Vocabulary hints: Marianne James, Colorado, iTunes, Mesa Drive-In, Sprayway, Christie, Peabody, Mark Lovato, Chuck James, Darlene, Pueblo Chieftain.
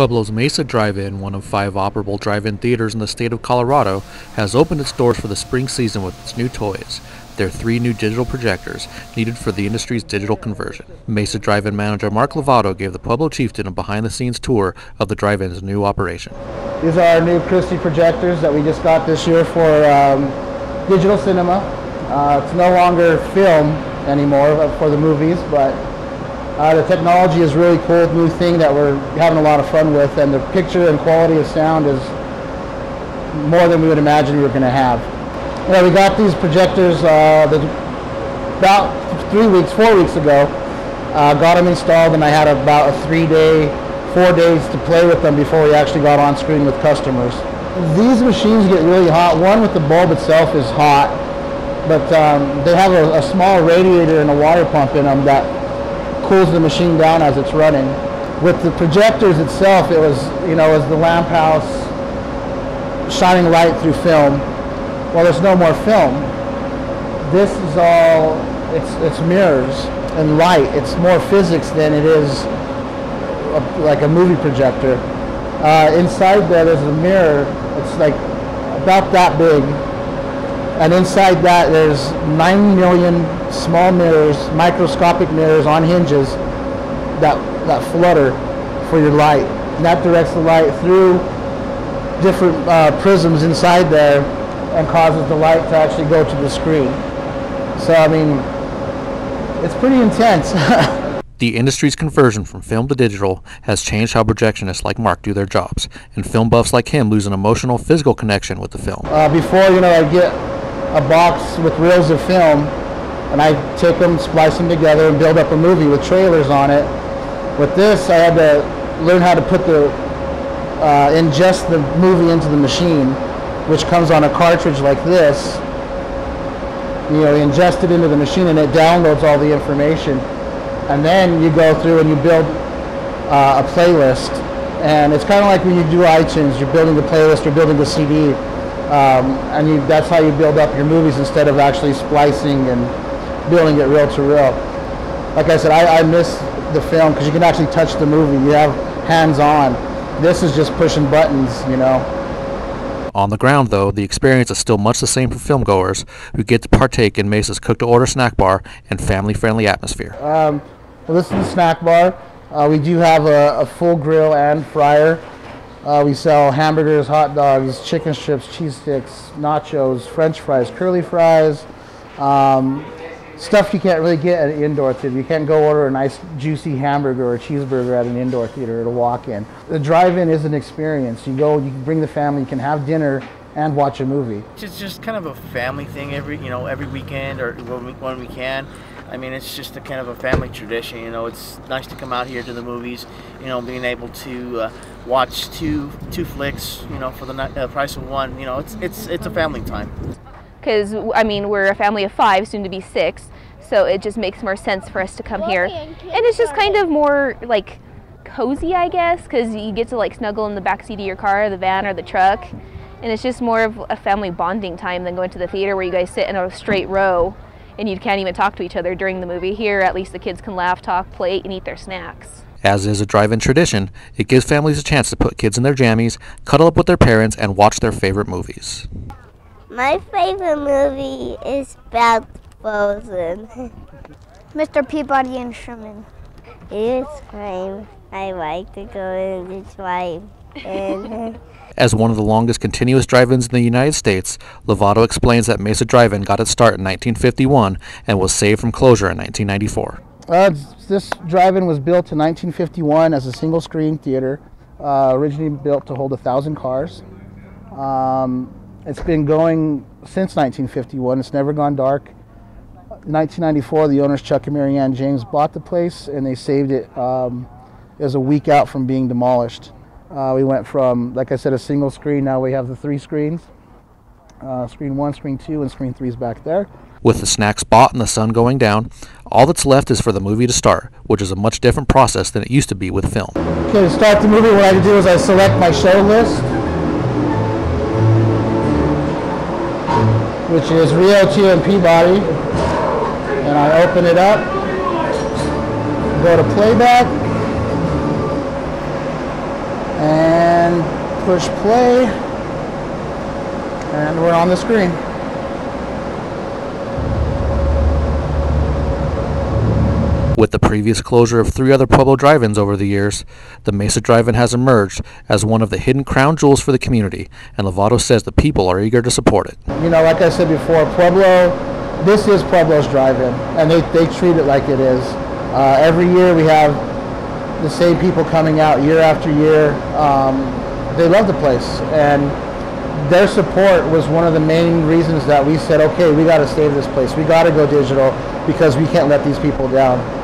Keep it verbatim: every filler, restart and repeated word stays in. Pueblo's Mesa Drive-In, one of five operable drive-in theaters in the state of Colorado, has opened its doors for the spring season with its new toys. There are three new digital projectors needed for the industry's digital conversion. Mesa Drive-In manager Mark Lovato gave the Pueblo Chieftain a behind-the-scenes tour of the drive-in's new operation. These are our new Christie projectors that we just got this year for um, digital cinema. Uh, it's no longer film anymore for the movies, but Uh, the technology is really cool, new thing that we're having a lot of fun with, and the picture and quality of sound is more than we would imagine we were going to have. You know, we got these projectors uh, the, about three weeks, four weeks ago, uh, got them installed, and I had about a three-day, four days to play with them before we actually got on screen with customers. These machines get really hot. One with the bulb itself is hot, but um, they have a, a small radiator and a water pump in them that cools the machine down as it's running. With the projectors itself, it was, you know, as the lamp house shining light through film. Well, there's no more film. This is all, it's, it's mirrors and light. It's more physics than it is a, like a movie projector. Uh, inside there, there's a mirror. It's like about that big. And inside that, there's nine million small mirrors, microscopic mirrors on hinges that, that flutter for your light. And that directs the light through different uh, prisms inside there and causes the light to actually go to the screen. So, I mean, it's pretty intense. The industry's conversion from film to digital has changed how projectionists like Mark do their jobs, and film buffs like him lose an emotional, physical connection with the film. Uh, before, you know, I'd get a box with reels of film, and I take them, splice them together, and build up a movie with trailers on it. With this, I had to learn how to put the uh, ingest the movie into the machine, which comes on a cartridge like this. You know, you ingest it into the machine, and it downloads all the information. And then you go through and you build uh, a playlist. And it's kind of like when you do iTunes, you're building the playlist, you're building the C D. Um, and you, that's how you build up your movies instead of actually splicing and building it reel to reel. Like I said, I, I miss the film because you can actually touch the movie. You have hands-on. This is just pushing buttons, you know. On the ground, though, the experience is still much the same for filmgoers who get to partake in Mesa's cook-to-order snack bar and family-friendly atmosphere. Um, well, this is the snack bar. Uh, we do have a, a full grill and fryer. Uh, we sell hamburgers, hot dogs, chicken strips, cheese sticks, nachos, french fries, curly fries, um, stuff you can't really get at an indoor theater. You can't go order a nice juicy hamburger or cheeseburger at an indoor theater to walk in. The drive-in is an experience. You go, you can bring the family, you can have dinner and watch a movie. It's just kind of a family thing every, you know, every weekend or when we, when we can. I mean, it's just a kind of a family tradition, you know. It's nice to come out here to the movies, you know, being able to uh, watch two two flicks, you know, for the uh, price of one. You know, it's it's it's a family time. Because I mean, we're a family of five, soon to be six, so it just makes more sense for us to come here, and it's just kind of more like cozy, I guess, because you get to like snuggle in the back seat of your car, or the van, or the truck, and it's just more of a family bonding time than going to the theater where you guys sit in a straight row. And you can't even talk to each other during the movie. Here, at least the kids can laugh, talk, play, and eat their snacks. As is a drive-in tradition, it gives families a chance to put kids in their jammies, cuddle up with their parents, and watch their favorite movies. My favorite movie is about Frozen. Mister Peabody and Sherman. It's great. I like to go in the drive-in. As one of the longest continuous drive-ins in the United States, Lovato explains that Mesa Drive-In got its start in nineteen fifty-one and was saved from closure in nineteen ninety-four. Uh, this drive-in was built in nineteen fifty-one as a single-screen theater, uh, originally built to hold a thousand cars. Um, it's been going since nineteen fifty-one. It's never gone dark. In nineteen ninety-four, the owners Chuck and Marianne James bought the place, and they saved it um, as a week out from being demolished. Uh, we went from, like I said, a single screen. Now we have the three screens. Uh, screen one, screen two, and screen three is back there. With the snacks bought and the sun going down, all that's left is for the movie to start, which is a much different process than it used to be with film. Okay, to start the movie, what I do is I select my show list, which is Rio, Chia, and Peabody. And I open it up, go to playback. push play, and we're on the screen. With the previous closure of three other Pueblo drive-ins over the years, the Mesa Drive-In has emerged as one of the hidden crown jewels for the community, and Lovato says the people are eager to support it. You know, like I said before, Pueblo, this is Pueblo's drive-in, and they, they treat it like it is. Uh, every year we have the same people coming out year after year. Um, they love the place, and their support was one of the main reasons that we said, okay, we got to save this place. We got to go digital because we can't let these people down.